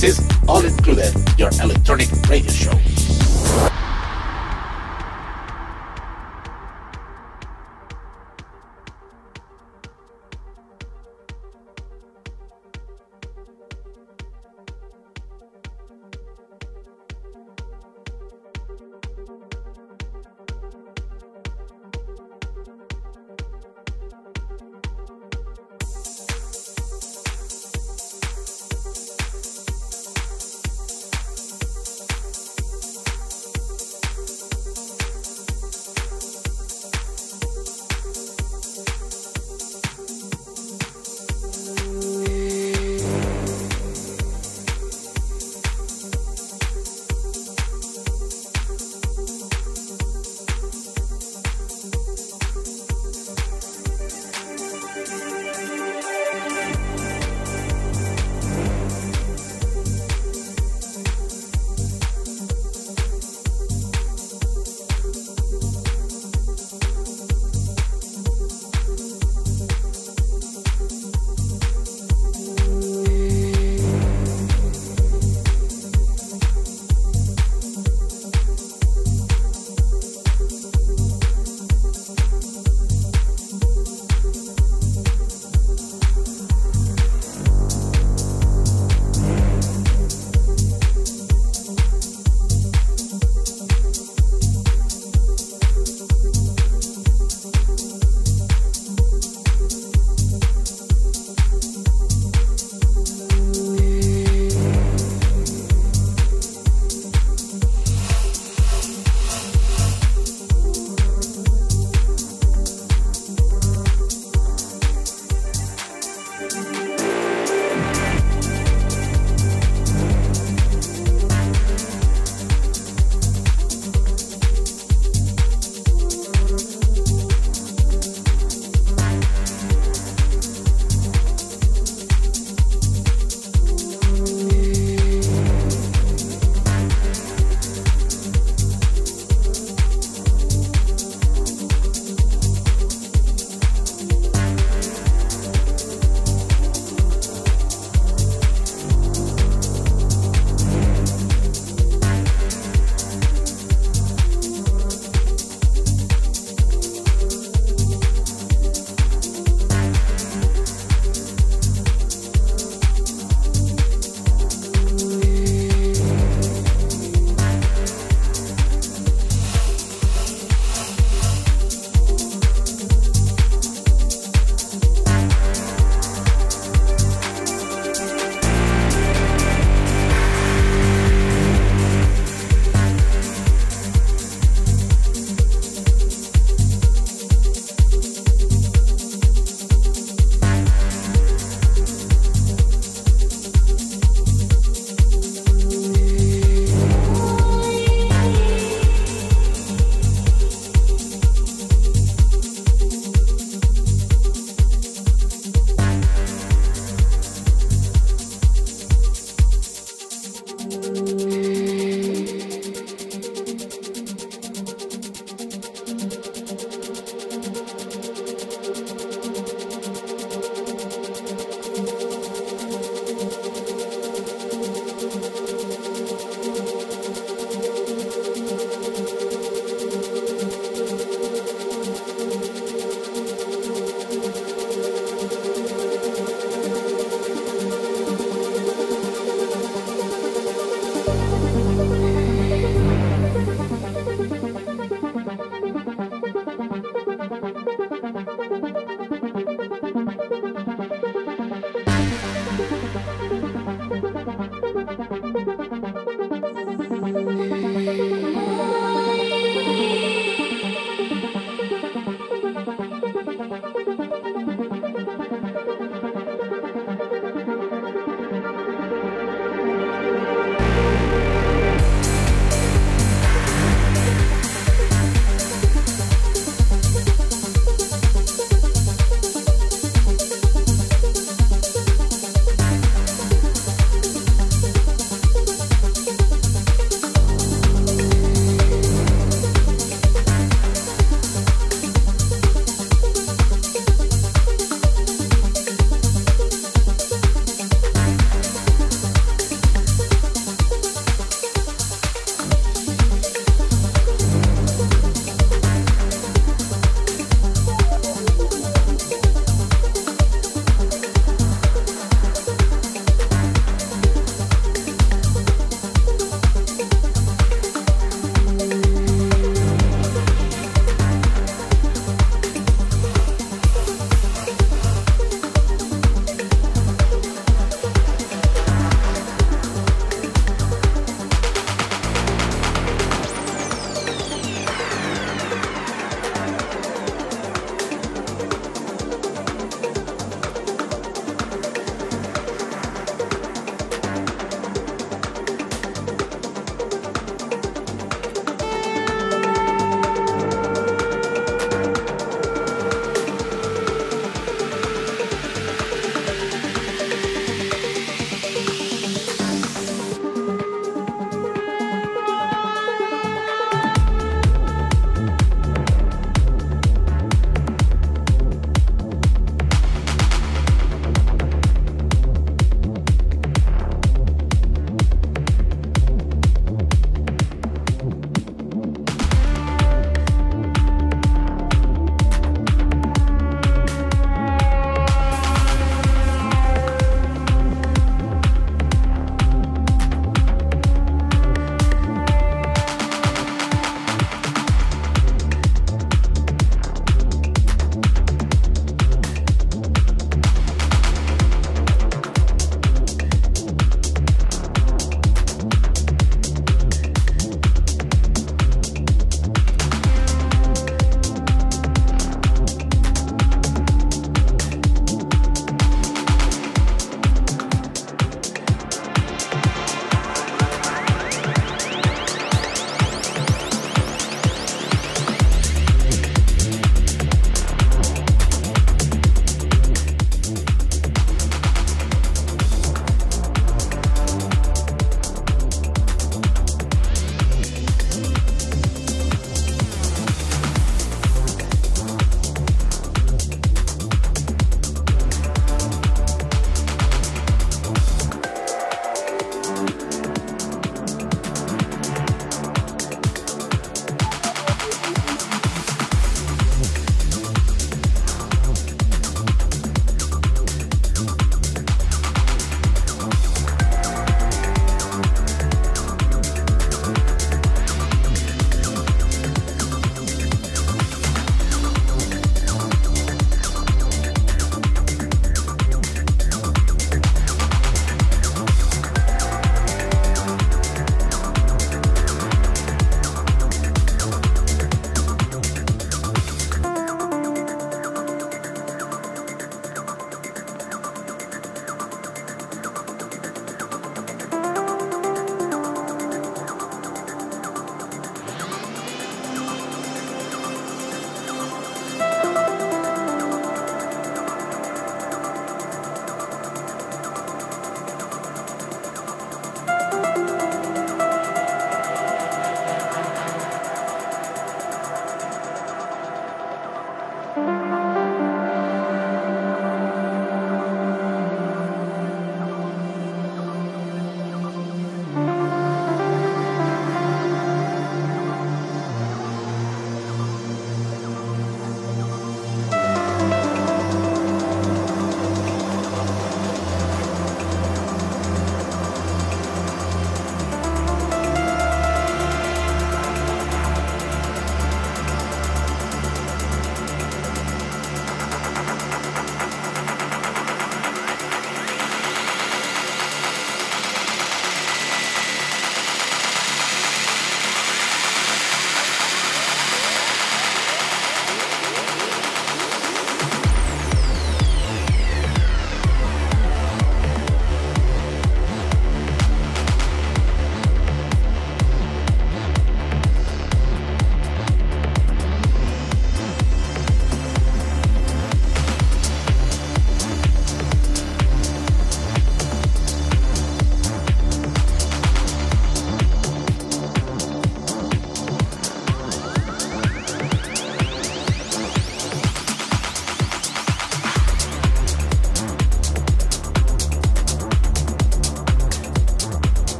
This is All Included, your electronic radio show.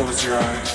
Close your eyes.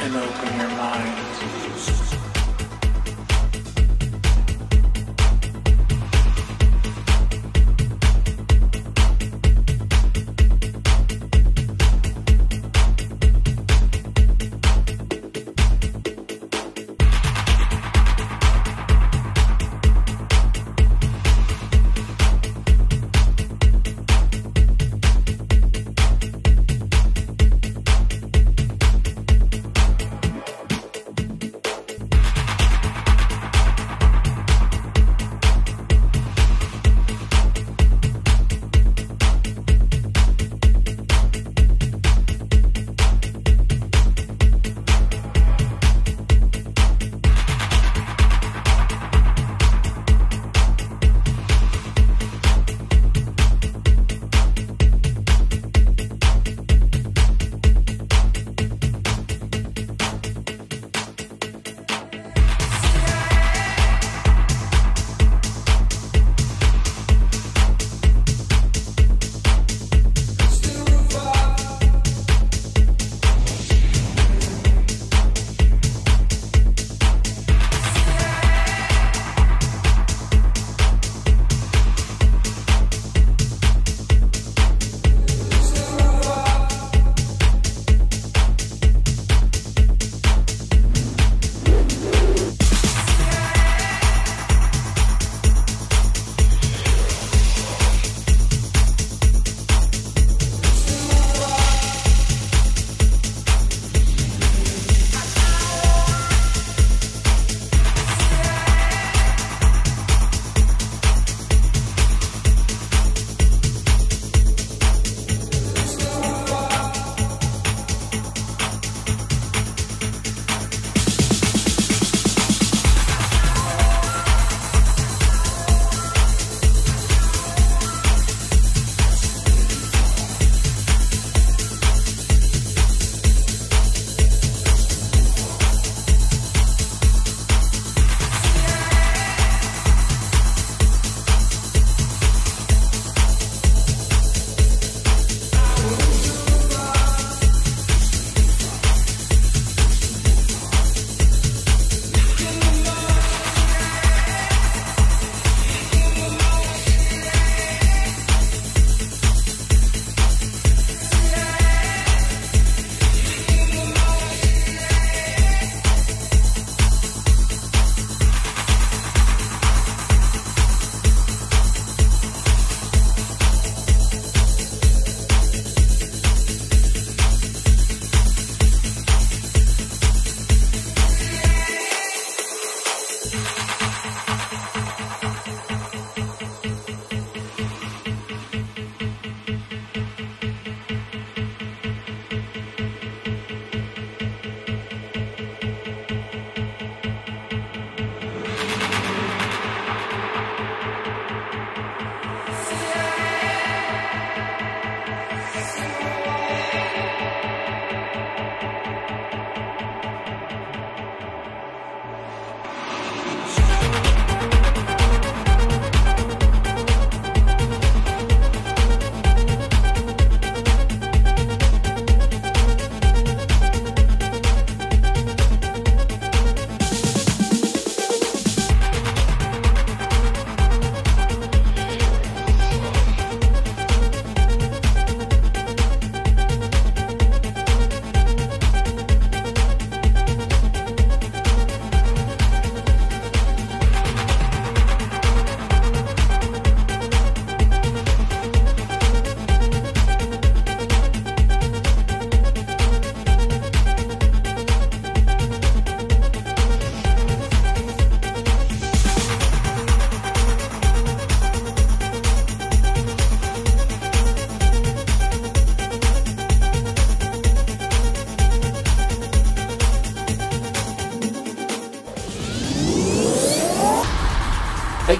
And open your mind.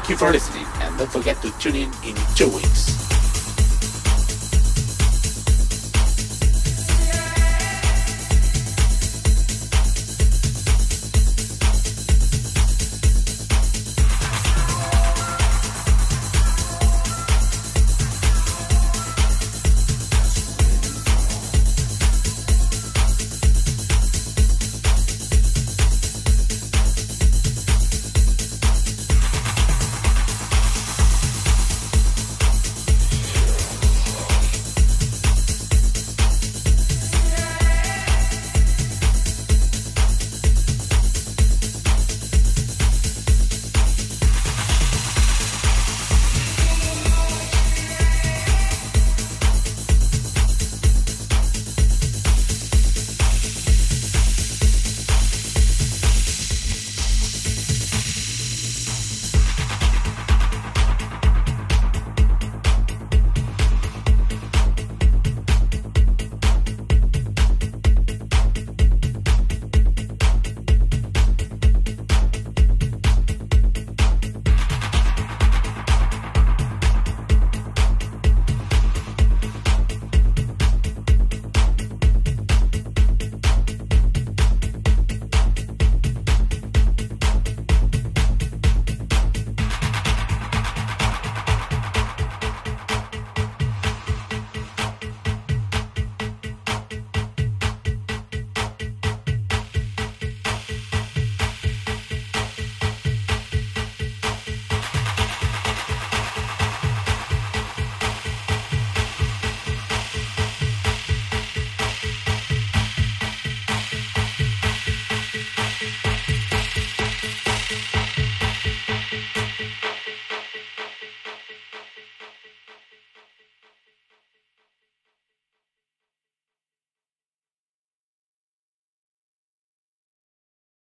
Thank you for listening, and don't forget to tune in 2 weeks.